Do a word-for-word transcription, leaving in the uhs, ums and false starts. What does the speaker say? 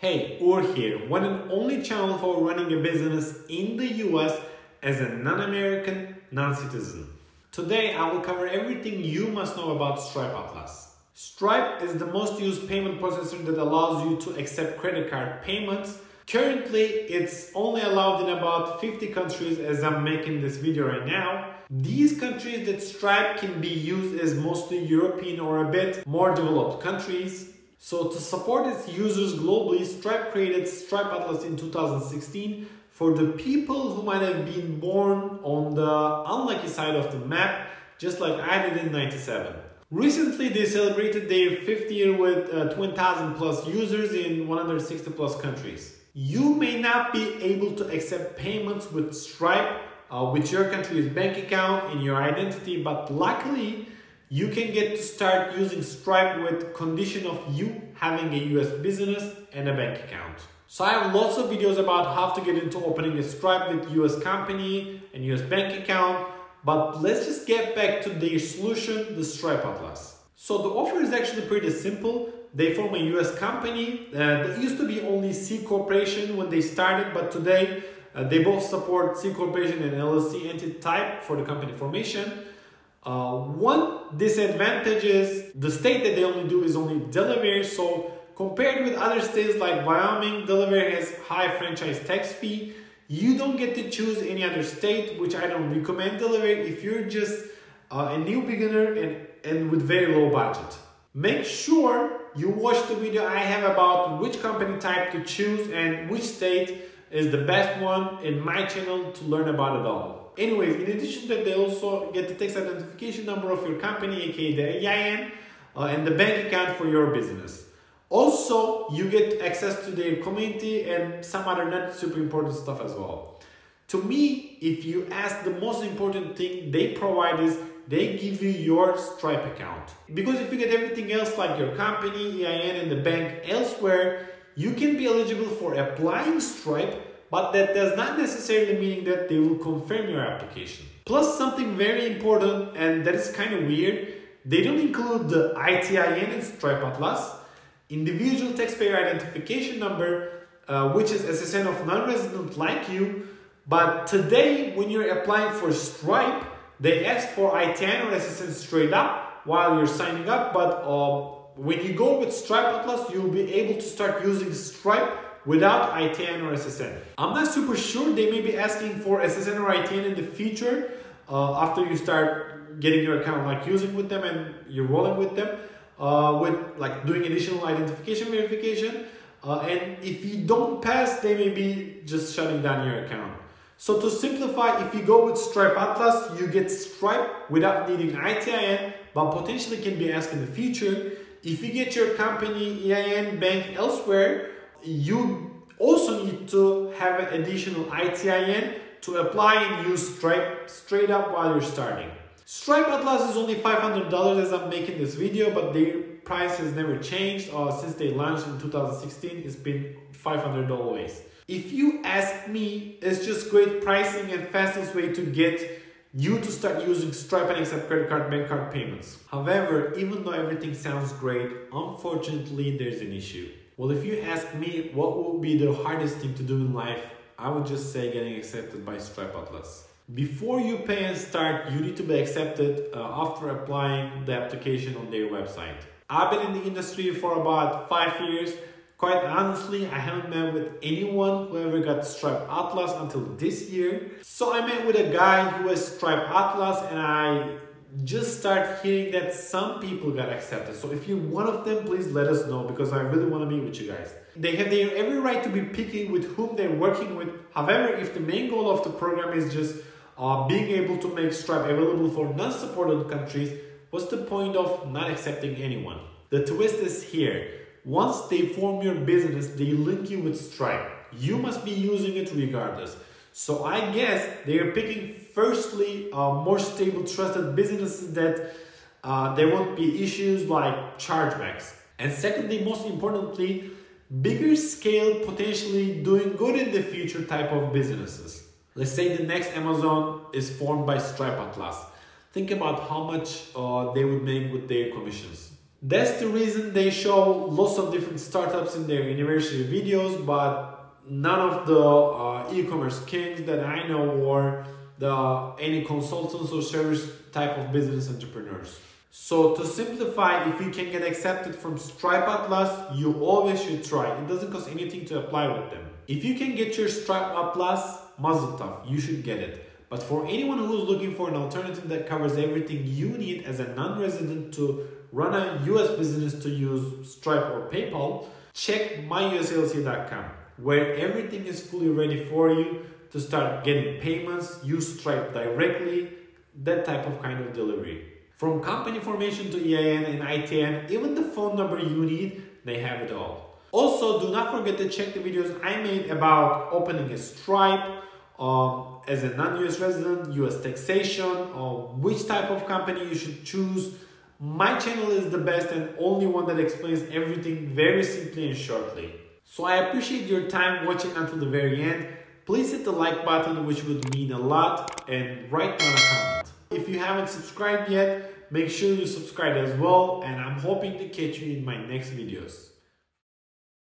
Hey, Ur here, one and only channel for running a business in the U S as a non-American, non-citizen. Today I will cover everything you must know about Stripe Atlas. Stripe is the most used payment processor that allows you to accept credit card payments. Currently, it's only allowed in about fifty countries as I'm making this video right now. These countries that Stripe can be used is mostly European or a bit more developed countries. So to support its users globally, Stripe created Stripe Atlas in two thousand sixteen for the people who might have been born on the unlucky side of the map, just like I did in ninety-seven. Recently, they celebrated their fifth year with uh, two thousand plus users in one hundred sixty plus countries. You may not be able to accept payments with Stripe uh, with your country's bank account and your identity, but luckily, you can get to start using Stripe with condition of you having a U S business and a bank account. So I have lots of videos about how to get into opening a Stripe with U S company and U S bank account, but let's just get back to their solution, the Stripe Atlas. So the offer is actually pretty simple. They form a U S company. Uh, they used to be only C Corporation when they started, but today uh, they both support C Corporation and L L C entity type for the company formation. Uh, one disadvantage is the state that they only do is only Delaware, so compared with other states like Wyoming, Delaware has high franchise tax fee. You don't get to choose any other state, which I don't recommend Delaware if you're just uh, a new beginner and, and with very low budget. Make sure you watch the video I have about which company type to choose and which state is the best one in my channel to learn about it all. Anyways, in addition to that, they also get the tax identification number of your company, aka the E I N, uh, and the bank account for your business. Also, you get access to their community and some other not super important stuff as well. To me, if you ask, the most important thing they provide is they give you your Stripe account. Because if you get everything else like your company, E I N, and the bank elsewhere, you can be eligible for applying Stripe, but that does not necessarily mean that they will confirm your application. Plus, something very important, and that is kind of weird, they don't include the I T I N in Stripe Atlas, individual taxpayer identification number, uh, which is S S N of non-resident like you, but today when you're applying for Stripe, they ask for I T I N or S S N straight up while you're signing up, but uh, when you go with Stripe Atlas, you'll be able to start using Stripe without I T I N or S S N. I'm not super sure, they may be asking for S S N or I T I N in the future uh, after you start getting your account, like using with them and you're rolling with them, uh, with like doing additional identification verification. Uh, and if you don't pass, they may be just shutting down your account. So to simplify, if you go with Stripe Atlas, you get Stripe without needing I T I N, but potentially can be asked in the future. If you get your company, E I N, bank elsewhere, you also need to have an additional I T I N to apply and use Stripe straight up while you're starting. Stripe Atlas is only five hundred dollars as I'm making this video, but their price has never changed uh, since they launched in two thousand sixteen. It's been five hundred dollars always. If you ask me, it's just great pricing and fastest way to get you to start using Stripe and accept credit card, bank card payments. However, even though everything sounds great, unfortunately there's an issue. Well, if you ask me what would be the hardest thing to do in life, I would just say getting accepted by Stripe Atlas. Before you pay and start, you need to be accepted uh, after applying the application on their website. I've been in the industry for about five years. Quite honestly, I haven't met with anyone who ever got Stripe Atlas until this year. So I met with a guy who has Stripe Atlas and I just start hearing that some people got accepted. So if you're one of them, please let us know because I really want to be with you guys. They have their every right to be picky with whom they're working with. However, if the main goal of the program is just uh, being able to make Stripe available for non-supported countries, what's the point of not accepting anyone? The twist is here. Once they form your business, they link you with Stripe. You must be using it regardless. So I guess they're picking firstly uh, more stable, trusted businesses that uh, there won't be issues like chargebacks. And secondly, most importantly, bigger scale, potentially doing good in the future type of businesses. Let's say the next Amazon is formed by Stripe Atlas. Think about how much uh, they would make with their commissions. That's the reason they show lots of different startups in their university videos, but none of the uh, e-commerce kings that I know or the any consultants or service type of business entrepreneurs. So to simplify, if you can get accepted from Stripe Atlas, you always should try. It doesn't cost anything to apply with them. If you can get your Stripe Atlas, mazel tov, you should get it. But for anyone who's looking for an alternative that covers everything you need as a non-resident to run a U S business to use Stripe or PayPal, check my U S L C dot com, where everything is fully ready for you to start getting payments, use Stripe directly, that type of kind of delivery. From company formation to E I N and I T I N, even the phone number you need, they have it all. Also, do not forget to check the videos I made about opening a Stripe, Um, as a non-U S resident, U S taxation, or which type of company you should choose. My channel is the best and only one that explains everything very simply and shortly. So I appreciate your time watching until the very end. Please hit the like button, which would mean a lot, and write down a comment. If you haven't subscribed yet, make sure you subscribe as well, and I'm hoping to catch you in my next videos.